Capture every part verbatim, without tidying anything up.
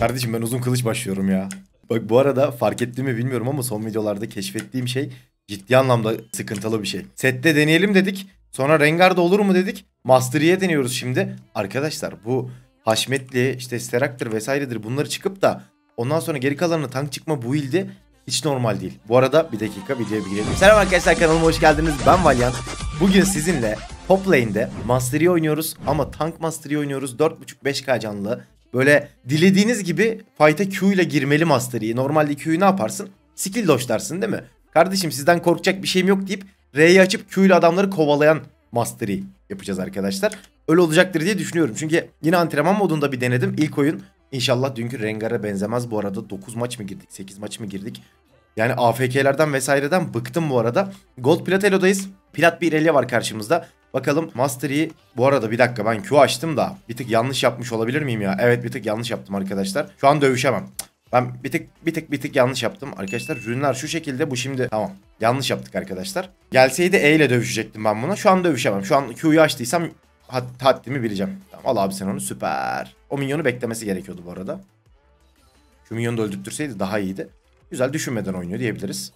Kardeşim ben uzun kılıç başlıyorum ya. Bak bu arada fark ettiğimi bilmiyorum ama son videolarda keşfettiğim şey ciddi anlamda sıkıntılı bir şey. Sette deneyelim dedik. Sonra Rengar'da olur mu dedik. Master Yi'ye deniyoruz şimdi. Arkadaşlar bu Haşmetli, işte Sterak'tır vesairedir, bunları çıkıp da ondan sonra geri kalanına tank çıkma bu ilde hiç normal değil. Bu arada bir dakika videoya bir girelim. Selam arkadaşlar, kanalıma hoş geldiniz. Ben Valiant. Bugün sizinle top lane'de Master Yi oynuyoruz ama tank Master Yi oynuyoruz. dört buçuk beş K canlı. Böyle dilediğiniz gibi fight'a Q ile girmeli Master Yi. Normalde Q'yu ne yaparsın? Skill doşlarsın değil mi? Kardeşim sizden korkacak bir şeyim yok deyip R'yi açıp Q ile adamları kovalayan Master Yi yapacağız arkadaşlar. Öyle olacaktır diye düşünüyorum. Çünkü yine antrenman modunda bir denedim. İlk oyun inşallah dünkü Rengar'a benzemez bu arada. dokuz maç mı girdik? sekiz maç mı girdik? Yani A F K'lerden vesaireden bıktım bu arada. Gold Plat Elo'dayız. Plat bir Irelia var karşımızda. Bakalım Master Yi. Bu arada bir dakika, ben Q açtım da bir tık yanlış yapmış olabilir miyim ya? Evet bir tık yanlış yaptım arkadaşlar. Şu an dövüşemem. Ben bir tık bir tık bir tık yanlış yaptım arkadaşlar. Rünler şu şekilde, bu şimdi tamam. Yanlış yaptık arkadaşlar. Gelseydi E ile dövüşecektim ben buna. Şu an dövüşemem. Şu an Q'yu açtıysam had haddimi bileceğim. Tamam, al abi sen onu, süper. O minyonu beklemesi gerekiyordu bu arada. Şu minyonu da öldürtürseydi daha iyiydi. Güzel, düşünmeden oynuyor diyebiliriz.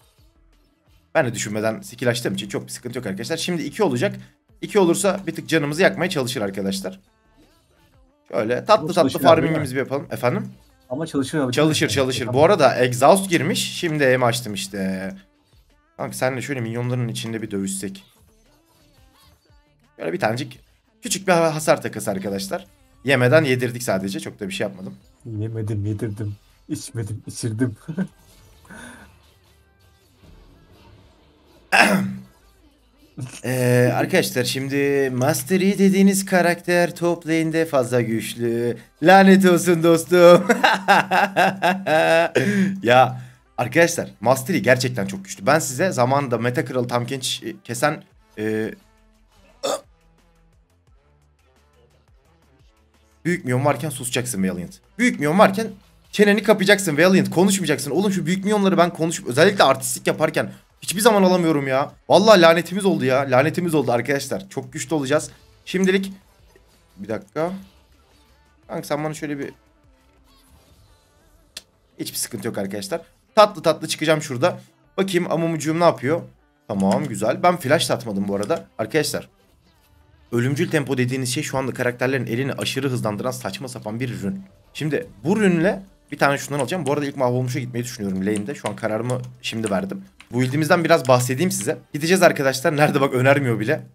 Ben de düşünmeden skill açtığım için çok bir sıkıntı yok arkadaşlar. Şimdi iki olacak. iki olursa bir tık canımızı yakmaya çalışır arkadaşlar. Şöyle tatlı Ama tatlı farmingimizi bir yapalım. Efendim? Ama çalışır abi. Çalışır çalışır. Bu arada exhaust girmiş. Şimdi aim açtım işte. Kanka senle şöyle minyonların içinde bir dövüşsek. Böyle bir tanecik küçük bir hasar takası arkadaşlar. Yemeden yedirdik sadece. Çok da bir şey yapmadım. Yemedim yedirdim. İçmedim içirdim. ee, arkadaşlar şimdi Master Yi dediğiniz karakter top lane'de fazla güçlü. Lanet olsun dostum. Ya arkadaşlar Master Yi gerçekten çok güçlü. Ben size zamanında meta kralı tam genç kesen e, büyük minyon varken susacaksın Valiant. Büyük minyon varken çeneni kapayacaksın Valiant, konuşmayacaksın. Oğlum şu büyük minyonları ben konuşup özellikle artistlik yaparken hiçbir zaman alamıyorum ya. Vallahi lanetimiz oldu ya. Lanetimiz oldu arkadaşlar. Çok güçlü olacağız. Şimdilik bir dakika. Kanka sen bana şöyle bir... Hiçbir sıkıntı yok arkadaşlar. Tatlı tatlı çıkacağım şurada. Bakayım amumucuğum ne yapıyor? Tamam güzel. Ben flash atmadım bu arada. Arkadaşlar ölümcül tempo dediğiniz şey şu anda karakterlerin elini aşırı hızlandıran saçma sapan bir ürün. Şimdi bu ürünle bir tane şundan alacağım. Bu arada ilk mahvolmuşa gitmeyi düşünüyorum lane'de. Şu an kararımı şimdi verdim. Bu build'imizden biraz bahsedeyim size. Gideceğiz arkadaşlar. Nerede bak önermiyor bile.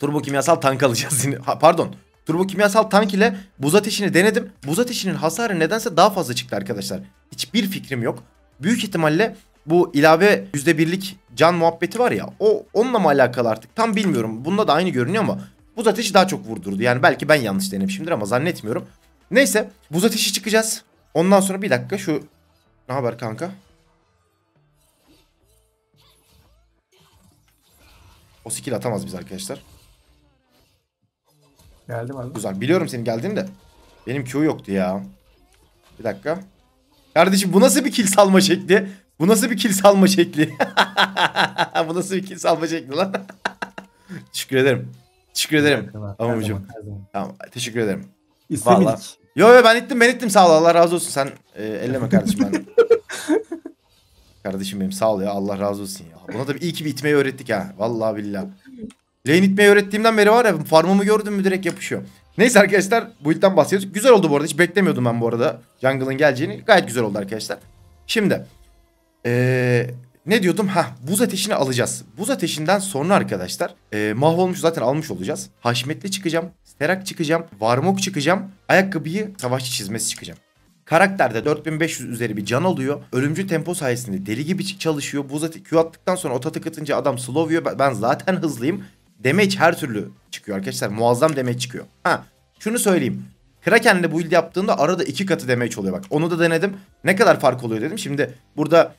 Turbo kimyasal tank alacağız yine. Ha, pardon. Turbo kimyasal tank ile buz ateşini denedim. Buz ateşinin hasarı nedense daha fazla çıktı arkadaşlar. Hiçbir fikrim yok. Büyük ihtimalle bu ilave yüzde birlik can muhabbeti var ya. O onunla mı alakalı artık? Tam bilmiyorum. Bunda da aynı görünüyor ama buz ateşi daha çok vurdurdu. Yani belki ben yanlış denemişimdir ama zannetmiyorum. Neyse buz ateşi çıkacağız. Ondan sonra bir dakika şu... Ne haber kanka? O skill atamaz biz arkadaşlar. Geldim abi. Güzel. Biliyorum senin geldiğini de. Benim Q yoktu ya. Bir dakika. Kardeşim bu nasıl bir kill salma şekli? Bu nasıl bir kill salma şekli? Bu nasıl bir kill salma şekli lan? Teşekkür ederim. Teşekkür ederim. Amucuğum. Tamam. Teşekkür ederim. İstemedik. Yo yo ben ittim ben ittim sağ ol, Allah razı olsun, sen e, elleme kardeşim ben. Kardeşim benim sağ ol ya, Allah razı olsun ya. Buna da iyi ki bir itmeyi öğrettik ha. Vallahi billahi. Lane itmeyi öğrettiğimden beri var ya, farmımı gördün mü direkt yapışıyor. Neyse arkadaşlar bu ilkten bahsediyoruz. Güzel oldu bu arada, hiç beklemiyordum ben bu arada jungle'ın geleceğini. Gayet güzel oldu arkadaşlar. Şimdi ee, ne diyordum? Ha, buz ateşini alacağız. Buz ateşinden sonra arkadaşlar ee, mahvolmuş zaten almış olacağız. Haşmetli çıkacağım. Sterak çıkacağım. Varmok çıkacağım. Ayakkabıyı savaşçı çizmesi çıkacağım. Karakterde dört bin beş yüz üzeri bir can oluyor. Ölümcül tempo sayesinde deli gibi çalışıyor. Buz ateşi Q attıktan sonra ota tıkatınca adam slow'uyor. Ben zaten hızlıyım. Damage her türlü çıkıyor arkadaşlar. Muazzam damage çıkıyor. Ha, şunu söyleyeyim. Kraken'le build yaptığında arada iki katı damage oluyor bak. Onu da denedim. Ne kadar fark oluyor dedim. Şimdi burada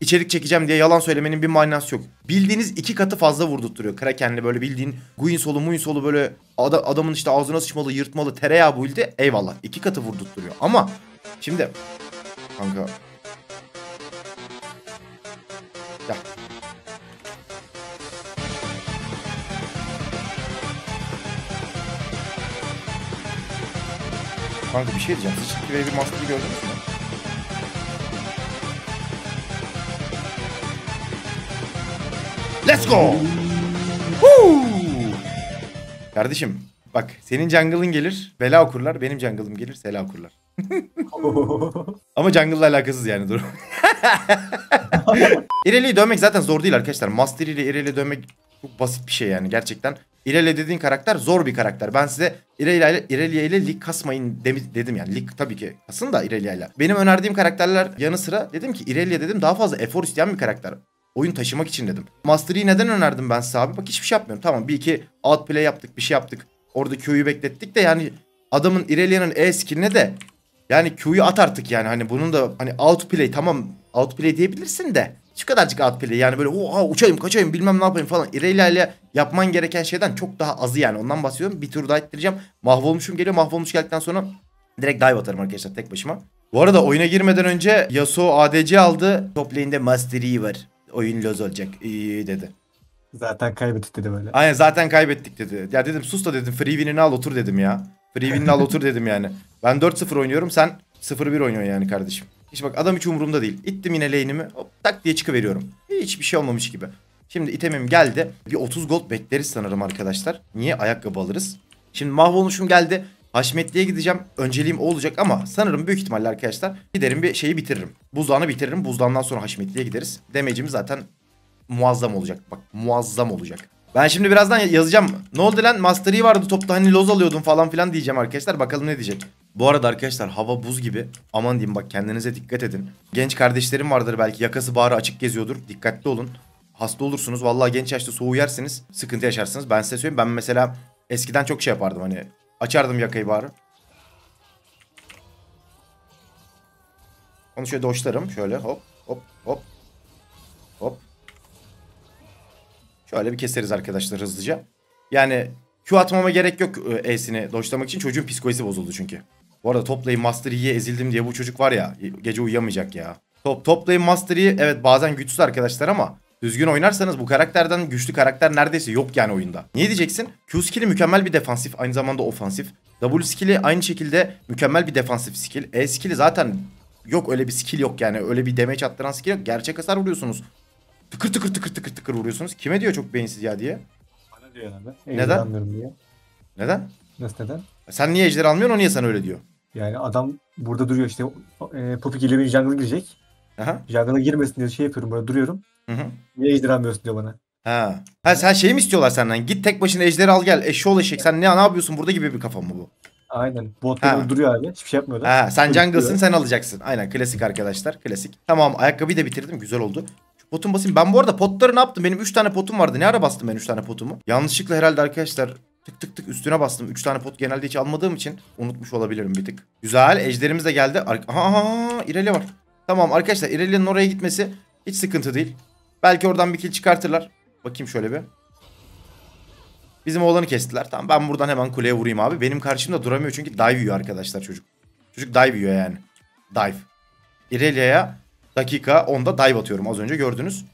içerik çekeceğim diye yalan söylemenin bir manası yok. Bildiğiniz iki katı fazla vurdurtturuyor. Kraken'le böyle bildiğin guin solu muin solu böyle ad adamın işte ağzına sıçmalı, yırtmalı tereyağı build'i. Eyvallah. iki katı vurdurtturuyor ama... Şimdi kanka ya. Kanka bir şey diyeceğim. Siz bir Master'ı gördünüz mü? Let's go. Woo. Kardeşim bak, senin jungle'ın gelir bela okurlar, benim jungle'ım gelir sela okurlar. Ama jungle'la alakasız yani durum. Irelia'yı dövmek zaten zor değil arkadaşlar. Master ile Irelia'yı dövmek çok basit bir şey yani gerçekten. Irelia dediğin karakter zor bir karakter. Ben size Irelia ile Irelia ile lig kasmayın dedim yani. Lig tabii ki kasın da Irelia ile. Benim önerdiğim karakterler yanı sıra dedim ki Irelia dedim daha fazla efor isteyen bir karakter. Oyun taşımak için dedim. Master Yi'yi neden önerdim ben size abi? Bak hiçbir şey yapmıyorum. Tamam bir iki outplay yaptık, bir şey yaptık. Orada Q'yu beklettik de yani adamın Irelia'nın E skill'ine de yani Q'yu at artık yani. Hani bunun da hani outplay, tamam outplay diyebilirsin de şu kadarcık outplay yani böyle oha uçayım kaçayım bilmem ne yapayım falan. Irelia ile yapman gereken şeyden çok daha azı yani, ondan bahsediyorum. Bir tur daha ettireceğim. Mahvolmuşum geliyor. Mahvolmuş geldikten sonra direkt dive atarım arkadaşlar tek başıma. Bu arada oyuna girmeden önce Yasuo A D C aldı. Top lane'de Master Yi var. Oyun loz olacak iyi dedi. Zaten kaybettik dedi böyle. Aynen zaten kaybettik dedi. Ya dedim sus da dedim, free win'ini al otur dedim ya. Free win'ini al otur dedim yani. Ben dört sıfır oynuyorum, sen sıfır bir oynuyorsun yani kardeşim. Hiç bak adam hiç umurumda değil. İttim yine lane'imi hop tak diye çıkıveriyorum. Hiçbir şey olmamış gibi. Şimdi itemim geldi. Bir otuz gold bekleriz sanırım arkadaşlar. Niye? Ayakkabı alırız. Şimdi mahvolmuşum geldi. Haşmetli'ye gideceğim. Önceliğim o olacak ama sanırım büyük ihtimalle arkadaşlar giderim bir şeyi bitiririm. Buzdağını bitiririm. Buzdağından sonra Haşmetli'ye gideriz. Damage'im zaten muazzam olacak. Bak muazzam olacak. Ben şimdi birazdan yazacağım. Ne oldu lan? Master Yi vardı topta hani loz alıyordun falan filan diyeceğim arkadaşlar. Bakalım ne diyecek. Bu arada arkadaşlar hava buz gibi. Aman diyeyim bak, kendinize dikkat edin. Genç kardeşlerim vardır belki. Yakası bağrı açık geziyordur. Dikkatli olun. Hasta olursunuz. Vallahi genç yaşta soğuğu yersiniz. Sıkıntı yaşarsınız. Ben size söyleyeyim. Ben mesela eskiden çok şey yapardım hani. Açardım yakayı bari. Onu şöyle doşlarım. Şöyle hop hop hop. Hop. Şöyle bir keseriz arkadaşlar hızlıca. Yani Q atmama gerek yok E'sini doşlamak için. Çocuğun psikolojisi bozuldu çünkü. Bu arada toplayın Master Yi'ye ezildim diye bu çocuk var ya. Gece uyuyamayacak ya. Top, toplayın Master Yi evet bazen güçsüz arkadaşlar ama düzgün oynarsanız bu karakterden güçlü karakter neredeyse yok yani oyunda. Niye diyeceksin? Q skill'i mükemmel bir defansif, aynı zamanda ofansif. W skill'i aynı şekilde mükemmel bir defansif skill. E skill'i zaten yok, öyle bir skill yok yani. Öyle bir damage attıran skill yok. Gerçek hasar vuruyorsunuz. Tıkır tıkır tıkır tıkır tıkır vuruyorsunuz. Kime diyor çok beyinsiz ya diye? Bana diyor abi. Neden? Diye. Neden? Nasıl neden? Sen niye ejder almıyorsun, o niye sana öyle diyor? Yani adam burada duruyor işte. E, Poppy geliyor, bir jungle girecek. Jungle'a girmesin diye şey yapıyorum, böyle duruyorum. Hı hı. Niye ejderhamıyorsun diyor bana. Ha. Ha sen şey mi istiyorlar senden? Git tek başına ejderi al gel. Eşşoğlu eşek. Sen ne, ne yapıyorsun burada gibi bir kafam mı bu? Aynen. Bot böyle duruyor abi. Hiçbir şey yapmıyor. Ha sen jungle'sın, sen alacaksın. Aynen klasik arkadaşlar. Klasik. Tamam ayakkabıyı da bitirdim. Güzel oldu. Şu potum basayım. Ben bu arada potları ne yaptım? Benim üç tane potum vardı. Ne ara bastım ben üç tane potumu? Yanlışlıkla herhalde arkadaşlar. Tık tık tık üstüne bastım. üç tane pot genelde hiç almadığım için unutmuş olabilirim bir tık. Güzel. Ejderimiz de geldi. Aha Irelia var. Tamam arkadaşlar Irelia'nın oraya gitmesi hiç sıkıntı değil. Belki oradan bir kill çıkartırlar. Bakayım şöyle bir. Bizim oğlanı kestiler. Tamam ben buradan hemen kuleye vurayım abi. Benim karşımda duramıyor çünkü dive yiyor arkadaşlar çocuk. Çocuk dive yiyor yani. Dive. Irelia'ya dakika onda dive atıyorum. Az önce gördünüz.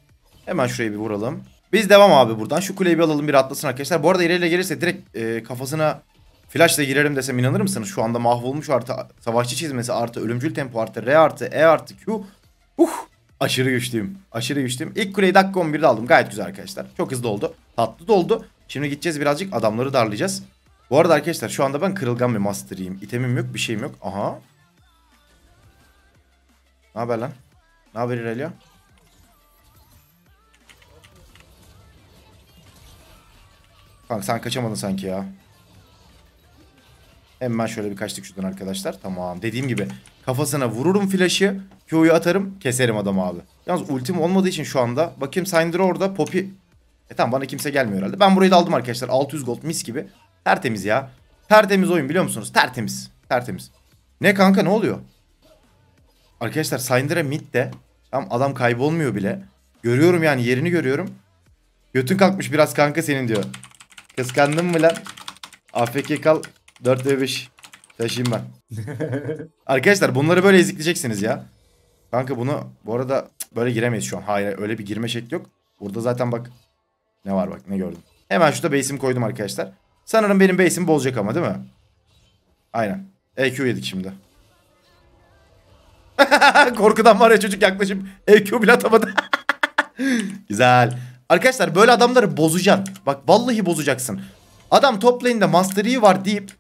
Hemen şuraya bir vuralım. Biz devam abi buradan. Şu kuleyi bir alalım, bir atlasın arkadaşlar. Bu arada Irelia gelirse direkt e, kafasına flashla girerim desem inanır mısınız? Şu anda mahvolmuş artı savaşçı çizmesi artı ölümcül tempo artı R artı E artı Q. Uf. Aşırı güçlüyüm. Aşırı güçlüyüm. İlk kuleyi dakika on birde aldım. Gayet güzel arkadaşlar. Çok hızlı oldu. Tatlı da oldu. Şimdi gideceğiz birazcık adamları darlayacağız. Bu arada arkadaşlar şu anda ben kırılgan bir master'ıyım. İtemim yok, bir şeyim yok. Aha. Ne haber lan? Ne haber Irelia? Kanka sen kaçamadın sanki ya. Hemen şöyle bir kaçtık şuradan arkadaşlar. Tamam. Dediğim gibi kafasına vururum flash'ı. Q'yu atarım. Keserim adamı abi. Yalnız ultim olmadığı için şu anda. Bakayım Syndra orada. Poppy. E tamam bana kimse gelmiyor herhalde. Ben burayı da aldım arkadaşlar. altı yüz gold mis gibi. Tertemiz ya. Tertemiz oyun biliyor musunuz? Tertemiz. Tertemiz. Ne kanka ne oluyor? Arkadaşlar Syndra mid de. Tamam adam kaybolmuyor bile. Görüyorum yani yerini görüyorum. Götün kalkmış biraz kanka senin diyor. Kıskandın mı lan? A F K kal. dört ve beş. Taşıyayım ben. Arkadaşlar bunları böyle ezikleyeceksiniz ya. Kanka bunu bu arada böyle giremeyiz şu an. Hayır öyle bir girme şekli yok. Burada zaten bak ne var bak ne gördüm. Hemen şurada base'imi koydum arkadaşlar. Sanırım benim base'im bozacak ama değil mi? Aynen. E Q yedik şimdi. Korkudan var ya çocuk yaklaşıp E Q bile atamadı. Güzel. Arkadaşlar böyle adamları bozacaksın. Bak vallahi bozacaksın. Adam top lane'de Master Yi var deyip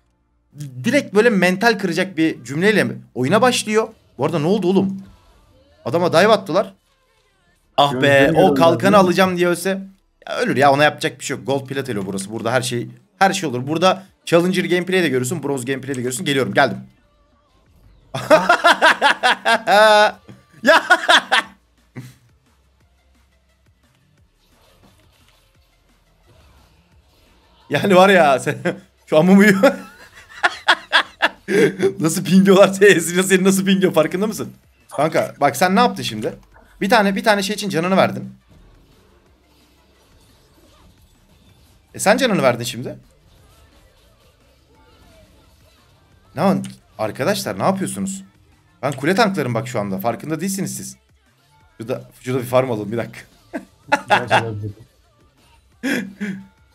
direkt böyle mental kıracak bir cümleyle mi oyuna başlıyor. Bu arada ne oldu oğlum? Adama dive attılar. Ah be, o kalkanı alacağım diye ölse. Ya ölür ya, ona yapacak bir şey yok. Gold platelo burası. Burada her şey her şey olur. Burada Challenger gameplay de görürsün. Bronze gameplay de görürsün. Geliyorum, geldim. Ya. Yani var ya sen şu amımı yiyor. Nasıl pingiyorlar seni, seni nasıl pingiyor farkında mısın? Kanka bak sen ne yaptın şimdi? Bir tane bir tane şey için canını verdin. E sen canını verdin şimdi. Ne arkadaşlar, ne yapıyorsunuz? Ben kule tanklarım bak şu anda, farkında değilsiniz siz. Şurada, şurada bir farm alalım bir dakika.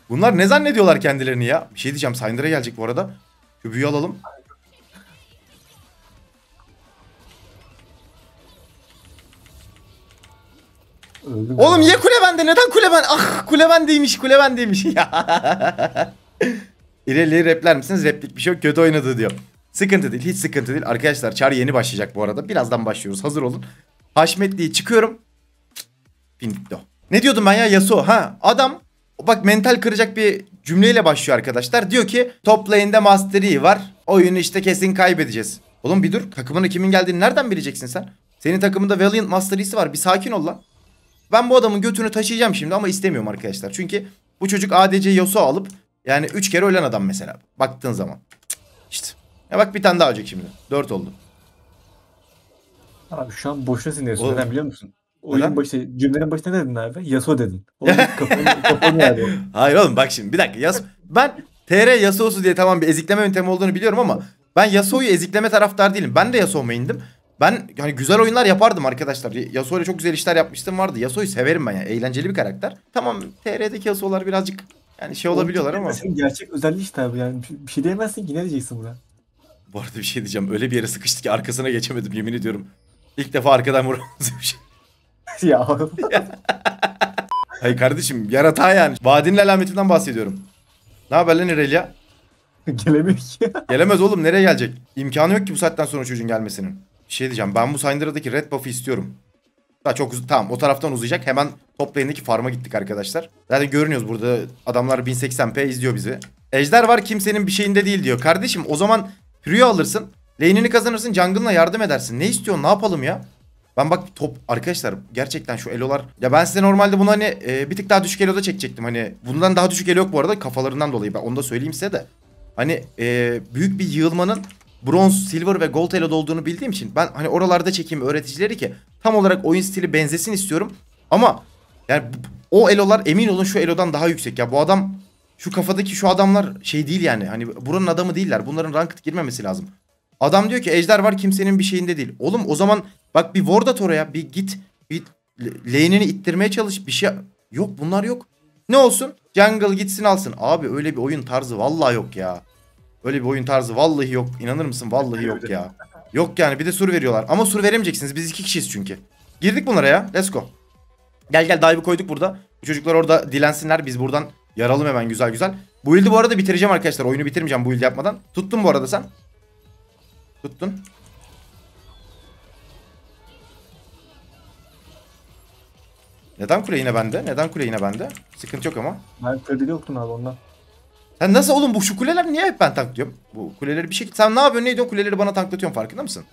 Bunlar ne zannediyorlar kendilerini ya? Bir şey diyeceğim, Syndra'ya gelecek bu arada. Şu büyü alalım. Öldüm oğlum ya. Niye kule bende? Neden kule ben? Ah kule bendeymiş, kule bendeymiş. İleri repler misiniz? Replik bir şey yok. Kötü oynadı diyor. Sıkıntı değil, hiç sıkıntı değil. Arkadaşlar çar yeni başlayacak bu arada. Birazdan başlıyoruz. Hazır olun. Haşmetli'yi çıkıyorum. Finito. Ne diyordum ben ya? Yasuo. Ha adam bak mental kıracak bir cümleyle başlıyor arkadaşlar. Diyor ki top lane'de Master Yi var. Oyunu işte kesin kaybedeceğiz. Oğlum bir dur. Takımına kimin geldiğini nereden bileceksin sen? Senin takımında Valiant Master Yi'si var. Bir sakin ol lan. Ben bu adamın götünü taşıyacağım şimdi ama istemiyorum arkadaşlar. Çünkü bu çocuk A D C Yasuo alıp yani üç kere ölen adam mesela. Baktığın zaman. İşte. Ya bak bir tane daha ölecek şimdi. dört oldu. Abi şu an boşuna sinirlisin. Neden biliyor musun? Oyun başı, cümlenin başına ne dedin abi? Yasuo dedin. Oğlum kafanı, kafanı yani. Hayır oğlum bak şimdi bir dakika. Yasuo. Ben T R Yasuo'su diye tamam bir ezikleme yöntemi olduğunu biliyorum ama ben Yasuo'yu ezikleme taraftarı değilim. Ben de Yasuo main'dim. Ben hani güzel oyunlar yapardım arkadaşlar. Yasuo ile çok güzel işler yapmıştım vardı. Yasuo'yu severim ben ya. Yani. Eğlenceli bir karakter. Tamam T R'deki Yasuo'lar birazcık yani şey olabiliyorlar ama. Gerçek özelliği işte abi yani. Bir şey diyemezsin ki, ne diyeceksin buna? Bu arada bir şey diyeceğim. Öyle bir yere sıkıştı ki arkasına geçemedim yemin ediyorum. İlk defa arkadan vuramaz bir şey. Ya. Hayır kardeşim yarata yani. Vadinin alametinden bahsediyorum. Ne haber lan Irelia? Gelemiyor ki. Gelemez oğlum, nereye gelecek? İmkanı yok ki bu saatten sonra çocuğun gelmesinin. Bir şey diyeceğim, ben bu Syndra'daki red buff'ı istiyorum. Daha çok tamam o taraftan uzayacak. Hemen top lane'deki farm'a gittik arkadaşlar. Zaten görünüyoruz burada adamlar bin seksen p izliyor bizi. Ejder var kimsenin bir şeyinde değil diyor. Kardeşim o zaman Prio'yu alırsın. Lane'ini kazanırsın, jungle'ına yardım edersin. Ne istiyorsun, ne yapalım ya? Ben bak top arkadaşlar gerçekten şu elolar. Ya ben size normalde bunu hani e, bir tık daha düşük eloda çekecektim. Hani bundan daha düşük elo yok bu arada kafalarından dolayı. Ben onu da söyleyeyim size de. Hani e, büyük bir yığılmanın bronz, silver ve gold elo'da olduğunu bildiğim için ben hani oralarda çekeyim öğreticileri ki tam olarak oyun stili benzesin istiyorum. Ama yani o elolar emin olun şu elodan daha yüksek ya. Bu adam şu kafadaki şu adamlar şey değil yani. Hani buranın adamı değiller. Bunların ranked girmemesi lazım. Adam diyor ki ejder var kimsenin bir şeyinde değil. Oğlum o zaman bak bir ward at oraya, bir git bir lane'ini ittirmeye çalış, bir şey yok, bunlar yok. Ne olsun? Jungle gitsin alsın. Abi öyle bir oyun tarzı vallahi yok ya. Öyle bir oyun tarzı vallahi yok. İnanır mısın? Vallahi yok ya. Yok yani, bir de sur veriyorlar. Ama sur veremeyeceksiniz. Biz iki kişiyiz çünkü. Girdik bunlara ya. Let's go. Gel gel dive'ı koyduk burada. Bu çocuklar orada dilensinler. Biz buradan yaralım hemen güzel güzel. Bu build'i bu arada bitireceğim arkadaşlar. Oyunu bitirmeyeceğim bu build'i yapmadan. Tuttun bu arada sen. Tuttun. Neden kule yine bende? Neden kule yine bende? Sıkıntı yok ama. Ben kredili yoktun abi ondan. Sen nasıl oğlum bu şu kuleler niye hep ben tanklıyorum? Bu kuleleri bir şekilde sen ne yapıyorsun, ne ediyorsun, kuleleri bana tanklatıyorsun farkında mısın?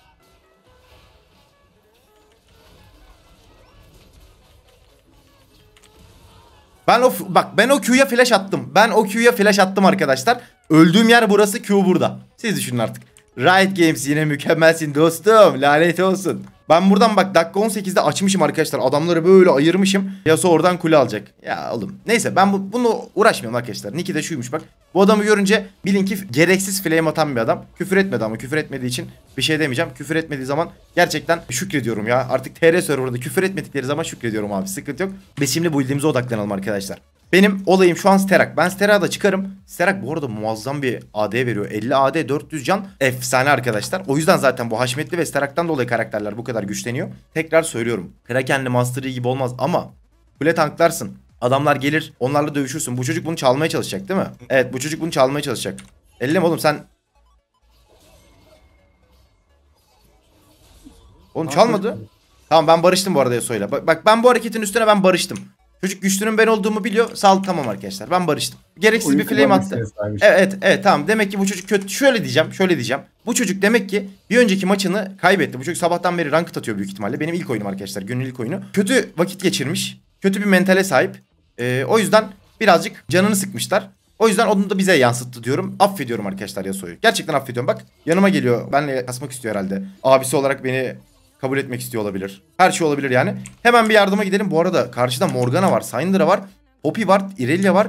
Ben o bak ben o Q'ya flash attım. Ben o Q'ya flash attım arkadaşlar. Öldüğüm yer burası, Q burada. Siz düşünün artık. Riot Games yine mükemmelsin dostum. Lanet olsun. Ben buradan bak dakika on sekizde açmışım arkadaşlar. Adamları böyle ayırmışım. Yasuo oradan kule alacak. Ya oğlum. Neyse ben bu, bunu uğraşmıyorum arkadaşlar. Nick'i de şuymuş bak. Bu adamı görünce bilin ki gereksiz flame atan bir adam. Küfür etmedi ama küfür etmediği için bir şey demeyeceğim. Küfür etmediği zaman gerçekten şükrediyorum ya. Artık T R server'da küfür etmedikleri zaman şükrediyorum abi. Sıkıntı yok. Biz şimdi build'imize odaklanalım arkadaşlar. Benim olayım şu an Sterak. Ben Sterak'a da çıkarım. Sterak bu arada muazzam bir A D veriyor. elli A D, dört yüz can. Efsane arkadaşlar. O yüzden zaten bu Haşmetli ve Sterak'tan dolayı karakterler bu kadar güçleniyor. Tekrar söylüyorum. Kraken'li Master Yi gibi olmaz ama kule tanklarsın. Adamlar gelir, onlarla dövüşürsün. Bu çocuk bunu çalmaya çalışacak değil mi? Evet, bu çocuk bunu çalmaya çalışacak. Elleme oğlum sen. Oğlum çalmadı. Tamam, ben barıştım bu arada Yasuo'yla. Bak, bak ben bu hareketin üstüne ben barıştım. Çocuk güçlünün ben olduğumu biliyor. Sal, tamam arkadaşlar ben barıştım. Gereksiz oyun bir flame attı. Evet evet tamam, demek ki bu çocuk kötü. Şöyle diyeceğim şöyle diyeceğim. Bu çocuk demek ki bir önceki maçını kaybetti. Bu çocuk sabahtan beri ranked atıyor büyük ihtimalle. Benim ilk oyunum arkadaşlar, günün ilk oyunu. Kötü vakit geçirmiş. Kötü bir mentale sahip. Ee, o yüzden birazcık canını sıkmışlar. O yüzden onu da bize yansıttı diyorum. Affediyorum arkadaşlar Yasuo'yu. Gerçekten affediyorum. Bak yanıma geliyor. Benle kasmak istiyor herhalde. Abisi olarak beni kabul etmek istiyor olabilir. Her şey olabilir yani. Hemen bir yardıma gidelim. Bu arada karşıda Morgana var. Syndra var. Poppy var. Irelia var.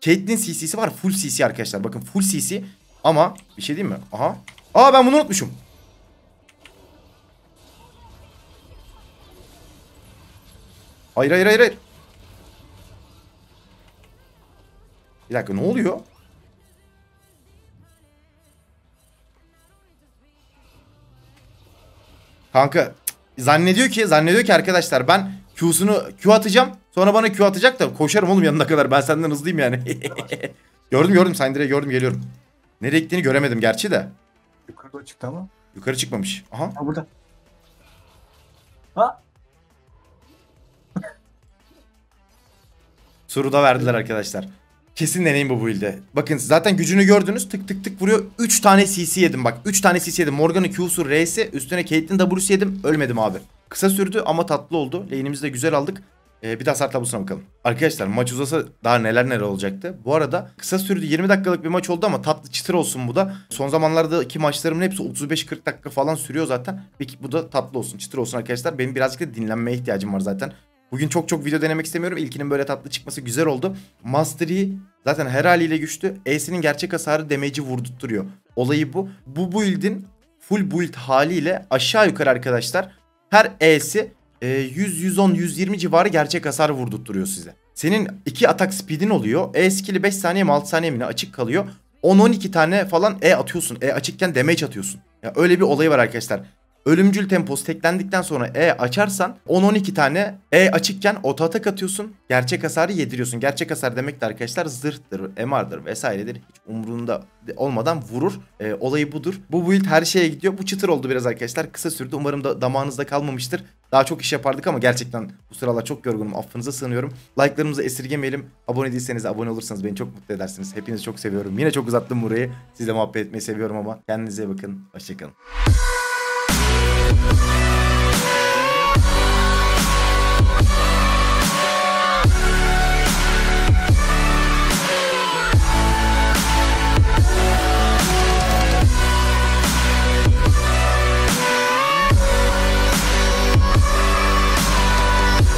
Caitlyn C C'si var. Full C C arkadaşlar. Bakın full C C. Ama bir şey diyeyim mi? Aha. Aa ben bunu unutmuşum. Hayır hayır hayır hayır. Bir dakika, ne oluyor? Kanka zannediyor ki zannediyor ki arkadaşlar ben Q'sunu Q atacağım. Sonra bana Q atacak da koşarım oğlum yanına kadar. Ben senden hızlıyım yani. Gördüm gördüm, Syndra'yı gördüm, geliyorum. Nereye gittiğini göremedim gerçi de. Yukarı çıktı ama. Yukarı çıkmamış. Aha. Ha burada. Ha. Suru da verdiler arkadaşlar. Kesin deneyim bu build'e. Bakın zaten gücünü gördünüz. Tık tık tık vuruyor. üç tane C C yedim bak. üç tane C C yedim. Morgan'ın Q'su R'si. Üstüne Caitlyn W'su yedim. Ölmedim abi. Kısa sürdü ama tatlı oldu. Lane'imizi de güzel aldık. Ee, bir daha hasar tablosuna bakalım. Arkadaşlar maç uzasa daha neler neler olacaktı. Bu arada kısa sürdü. yirmi dakikalık bir maç oldu ama tatlı çıtır olsun bu da. Son zamanlardaki maçlarımın hepsi otuz beş kırk dakika falan sürüyor zaten. Peki bu da tatlı olsun, çıtır olsun arkadaşlar. Benim birazcık da dinlenmeye ihtiyacım var zaten. Bugün çok çok video denemek istemiyorum. İlkinin böyle tatlı çıkması güzel oldu. Master Yi zaten her haliyle güçlü. E'sinin gerçek hasarı damage'i vurdurtturuyor. Olayı bu. Bu build'in full build haliyle aşağı yukarı arkadaşlar her E'si yüz, yüz on, yüz yirmi civarı gerçek hasar vurdurtturuyor size. Senin iki atak speed'in oluyor. E skill'i beş saniye mi altı saniye mi ne açık kalıyor. on on iki tane falan E atıyorsun. E açıkken damage atıyorsun. Ya öyle bir olayı var arkadaşlar. Ölümcül tempo teklendikten sonra E açarsan on on iki tane E açıkken oto atak atıyorsun. Gerçek hasarı yediriyorsun. Gerçek hasar demek de arkadaşlar zırhtır, M R'dır vesairedir. Hiç umurunda olmadan vurur. E, olayı budur. Bu build her şeye gidiyor. Bu çıtır oldu biraz arkadaşlar. Kısa sürdü. Umarım da damağınızda kalmamıştır. Daha çok iş yapardık ama gerçekten bu sıralar çok yorgunum. Affınıza sığınıyorum. Like'larımızı esirgemeyelim. Abone değilseniz abone olursanız beni çok mutlu edersiniz. Hepinizi çok seviyorum. Yine çok uzattım burayı. Sizle muhabbet etmeyi seviyorum ama kendinize bakın. Hoşçakalın.